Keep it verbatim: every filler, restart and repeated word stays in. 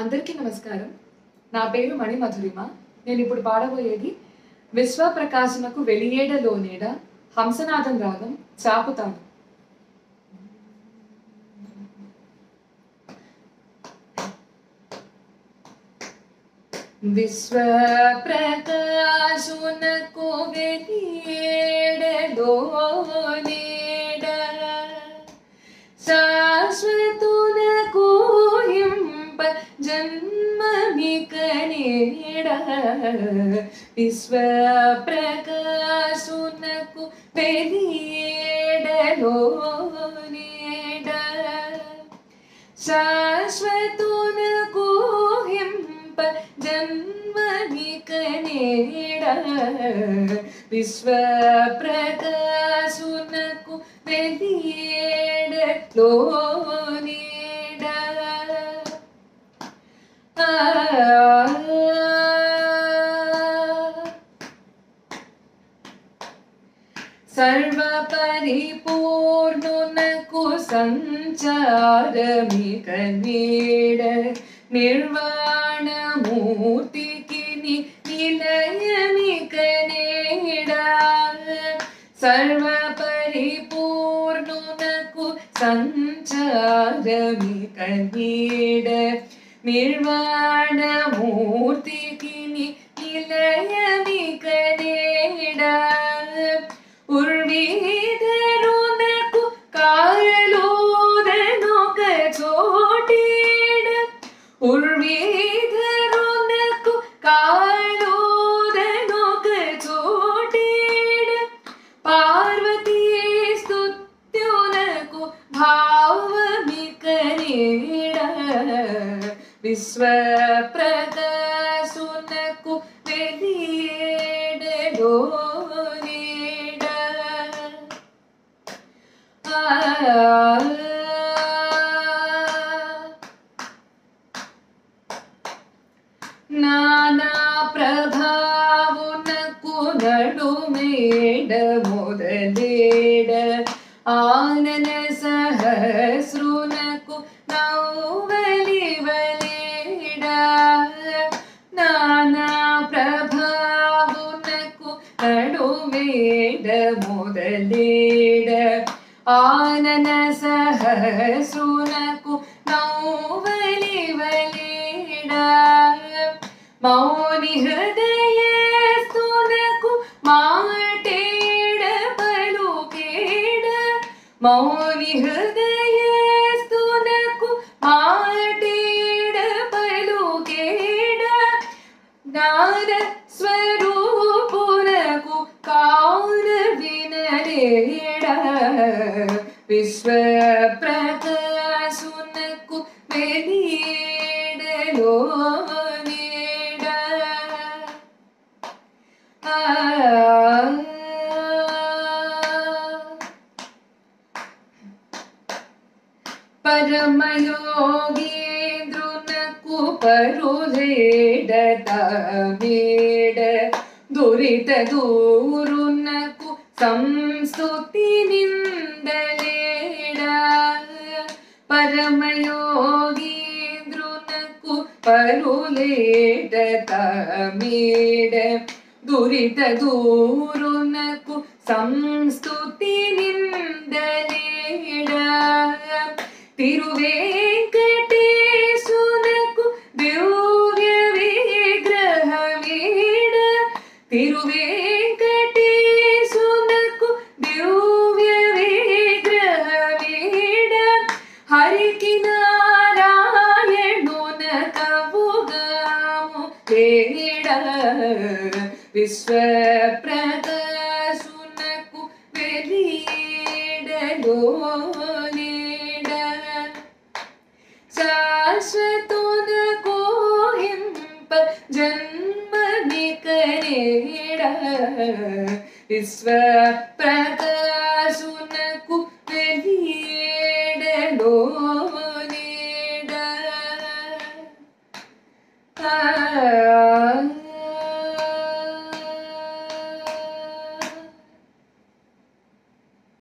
అందరికీ నమస్కారం। నా పేరు మణి మధురిమ। నేను ఇప్పుడు పాడబోయేది విశ్వప్రకాశనకు వెలియేడలోనేడ హంసనాదం రాగం చాపుతాను। విశ్వప్రకాశనకు వెలియేడలోనేడ శాశ్వతునకు जन्म निकनेड विश्व प्रकाशुनकु वेलियेडलोनेड शाश्वतुनकु हिंप जन्म निकनेड विश्व प्रकाशुनकु वेलियेडलोनेड। सर्व परिपूर्णुनकु संचारमिकनेड निर्वाणमूर्तिकिनि निलयमिकनेड सर्व परिपूर्णुनकु संचारमिकनेड निर्वाणमूर्तिकिनि निलयमिकनेड उर्वीधरुनकु कालोदनोक चोटेड उर्वीधरुनकु कालोदनोक चोटेड पार्वती स्तुत्युनकु भावमिकनेड विश्व प्रकाशुनकु वेलियेडलोनेड। नाना प्रभावुनकु नडुमेड मोदलेड आनन सहस्रुनकु नौवलिवलेड नाना प्रभावुनकु नडुमेड मोदलेड आनन सहस्रुनकु नौवलिवलेड मौनि हृदयस्तुनकु माटेड पलुकेड मौनि हृदयस्तुनकु ज्ञान स्वरूपुनकु काल विनलेड विश्व प्रकाशुनकु वेलियेडलोनेड। परमयोगी परुजेड तमेड दुरित दूरुनकु संस्तुति निंदलेड परमयोगींद्रुनकु परुलेड तमेड दुरित दूरुनकु संस्तुति निंदलेड तिरुवेंकटेशुनकु दिव्य विग्रहमेड तिरुवेंकटेशुनकु दिव्य विग्रहमेड हरिकि नारायणुनकवुगामुलेड विश्व प्रकाशुनकु वेलियेडलोनेड शाश्वतुनकु हिंप जन्म निकनेड विश्व प्रकाशुनकु